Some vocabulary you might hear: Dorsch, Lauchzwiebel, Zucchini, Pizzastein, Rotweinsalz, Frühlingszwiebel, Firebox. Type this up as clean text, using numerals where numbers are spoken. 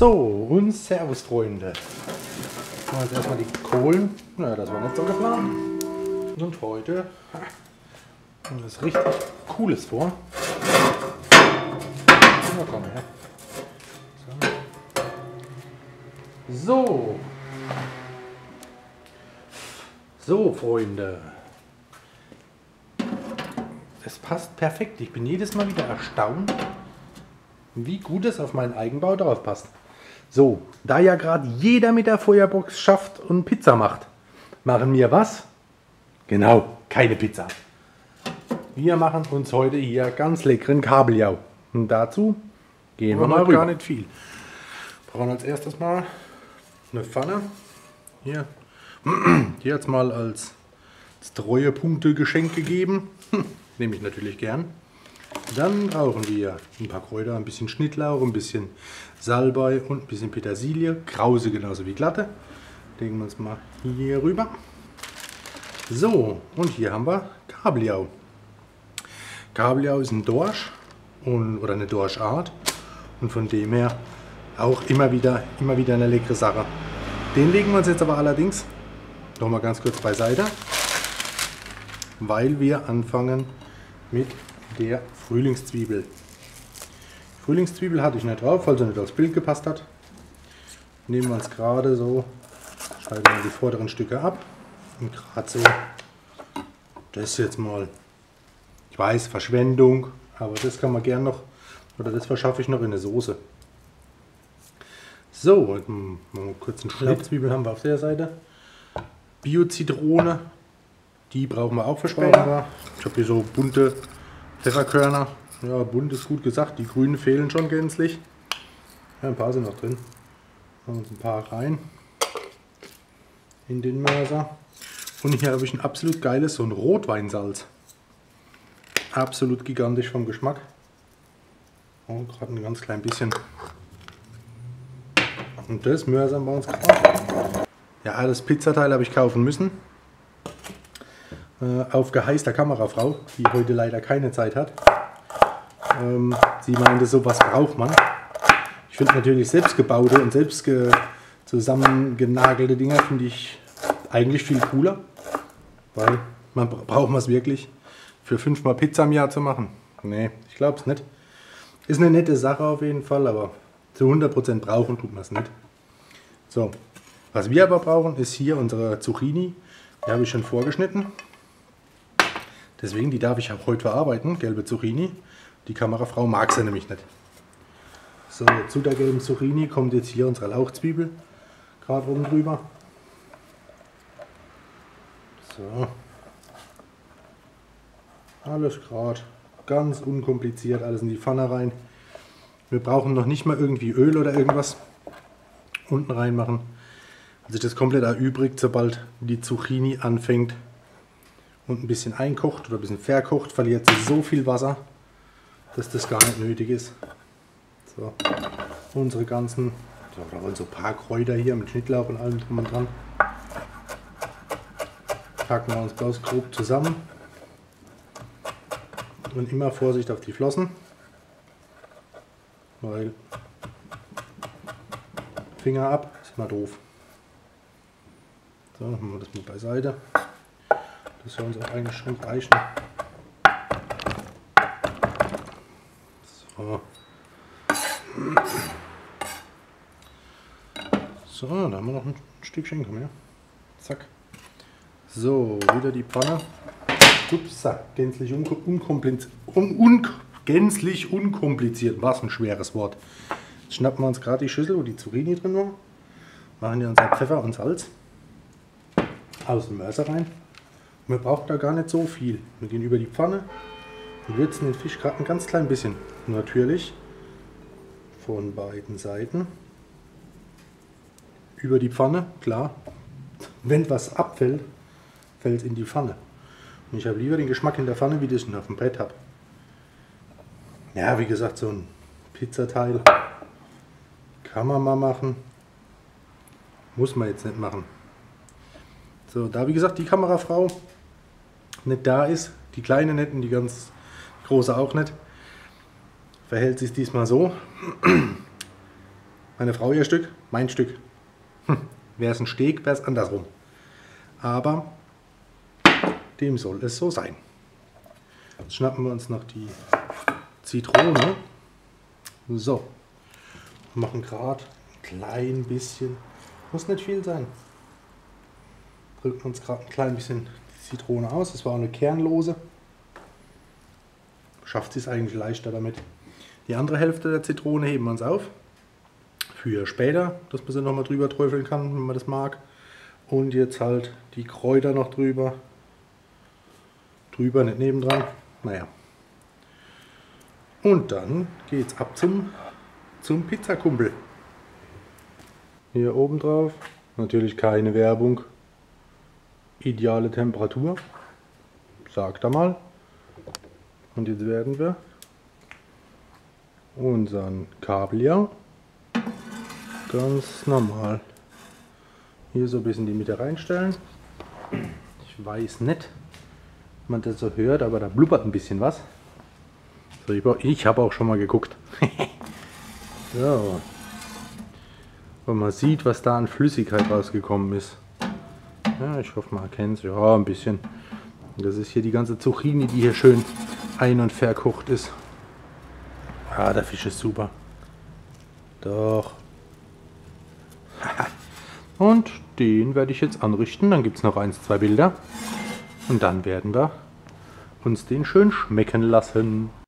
So, und Servus, Freunde. Machen wir jetzt erstmal die Kohlen. Naja, das war nicht so geplant. Und heute haben wir was richtig Cooles vor. Na komm her. So. So, Freunde. Es passt perfekt. Ich bin jedes Mal wieder erstaunt, wie gut es auf meinen Eigenbau drauf passt. So, da ja gerade jeder mit der Firebox schafft und Pizza macht, machen wir was? Genau, keine Pizza. Wir machen uns heute hier ganz leckeren Kabeljau. Und dazu gehen wir mal rüber. Gar nicht viel. Wir brauchen als erstes mal eine Pfanne. Hier, die hat es mal als Treuepunkte-Geschenk gegeben. Nehme ich natürlich gern. Dann brauchen wir ein paar Kräuter, ein bisschen Schnittlauch, ein bisschen Salbei und ein bisschen Petersilie. Krause genauso wie glatte. Legen wir uns mal hier rüber. So, und hier haben wir Kabeljau. Kabeljau ist ein Dorsch oder eine Dorschart und von dem her auch immer wieder eine leckere Sache. Den legen wir uns jetzt aber allerdings nochmal ganz kurz beiseite, weil wir anfangen mit der Frühlingszwiebel. Die Frühlingszwiebel hatte ich nicht drauf, weil sie nicht aufs Bild gepasst hat. Nehmen wir uns gerade so, schneiden wir die vorderen Stücke ab und gerade so das jetzt mal. Ich weiß, Verschwendung, aber das kann man gern noch, oder das verschaffe ich noch in eine Soße. So, machen wir kurz einen Schnitt. Lauchzwiebel haben wir auf der Seite. Bio-Zitrone, die brauchen wir auch für später. Ich habe hier so bunte Pfefferkörner, ja, bunt ist gut gesagt, die grünen fehlen schon gänzlich. Ja, ein paar sind noch drin. Machen wir uns ein paar rein in den Mörser. Und hier habe ich ein absolut geiles, so ein Rotweinsalz. Absolut gigantisch vom Geschmack. Oh, gerade ein ganz klein bisschen. Und das Mörsern bei uns gerade. Ja, das Pizzateil habe ich kaufen müssen. Auf Geheiß der Kamerafrau, die heute leider keine Zeit hat. Sie meinte, sowas braucht man. Ich finde natürlich selbstgebaute und selbst zusammengenagelte Dinger finde ich eigentlich viel cooler, weil man braucht es wirklich für 5-mal Pizza im Jahr zu machen. Nee, ich glaube es nicht. Ist eine nette Sache auf jeden Fall, aber zu 100% brauchen tut man es nicht. So, was wir aber brauchen, ist hier unsere Zucchini. Die habe ich schon vorgeschnitten. Deswegen, die darf ich auch heute verarbeiten, gelbe Zucchini. Die Kamerafrau mag sie nämlich nicht. So, zu der gelben Zucchini kommt jetzt hier unsere Lauchzwiebel, gerade oben drüber. So. Alles gerade, ganz unkompliziert, alles in die Pfanne rein. Wir brauchen noch nicht mal irgendwie Öl oder irgendwas unten reinmachen. Also das komplett erübrigt, sobald die Zucchini anfängt und ein bisschen einkocht oder ein bisschen verkocht, verliert sie so viel Wasser, dass das gar nicht nötig ist. So, unsere ganzen, da wollen so ein paar Kräuter hier mit Schnittlauch und allem drum und dran. Packen wir uns ganz grob zusammen. Und immer Vorsicht auf die Flossen, weil Finger ab, ist immer doof. So, machen wir das mal beiseite. Das soll uns auch eigentlich schon reichen. So. So, da haben wir noch ein Stückchen, komm her. Zack. So, wieder die Pfanne. Ups, gänzlich unkompliziert. Gänzlich unkompliziert. Was ein schweres Wort. Jetzt schnappen wir uns gerade die Schüssel, wo die Zucchini drin war. Machen hier unseren Pfeffer und Salz. Aus dem Mörser rein. Man braucht da gar nicht so viel. Wir gehen über die Pfanne und würzen den Fisch gerade ein ganz klein bisschen. Natürlich von beiden Seiten. Über die Pfanne, klar. Wenn was abfällt, fällt es in die Pfanne. Und ich habe lieber den Geschmack in der Pfanne, wie ich ihn auf dem Brett habe. Ja, wie gesagt, so ein Pizzateil kann man mal machen. Muss man jetzt nicht machen. So, da wie gesagt die Kamerafrau nicht da ist, die Kleine nicht und die ganz Große auch nicht, verhält sich diesmal so. Meine Frau ihr Stück, mein Stück. Wäre es ein Steg, wäre es andersrum. Aber dem soll es so sein. Jetzt schnappen wir uns noch die Zitrone. So. Machen gerade ein klein bisschen. Muss nicht viel sein. Drücken uns gerade ein klein bisschen die Zitrone aus. Das war auch eine kernlose. Schafft sie es eigentlich leichter damit. Die andere Hälfte der Zitrone heben wir uns auf. Für später, dass man sie nochmal drüber träufeln kann, wenn man das mag. Und jetzt halt die Kräuter noch drüber. Drüber, nicht nebendran. Naja. Und dann geht's ab zum Pizzakumpel. Hier oben drauf. Natürlich keine Werbung. Ideale Temperatur. Sagt er mal. Und jetzt werden wir unseren Kabeljau ganz normal hier so ein bisschen in die Mitte reinstellen. Ich weiß nicht, ob man das so hört, aber da blubbert ein bisschen was. So, ich habe auch schon mal geguckt. So. Und man sieht, was da an Flüssigkeit rausgekommen ist. Ja, ich hoffe, man erkennt es. Ja, ein bisschen. Das ist hier die ganze Zucchini, die hier schön ein- und verkocht ist. Ah, der Fisch ist super. Doch. Und den werde ich jetzt anrichten. Dann gibt es noch 1, 2 Bilder. Und dann werden wir uns den schön schmecken lassen.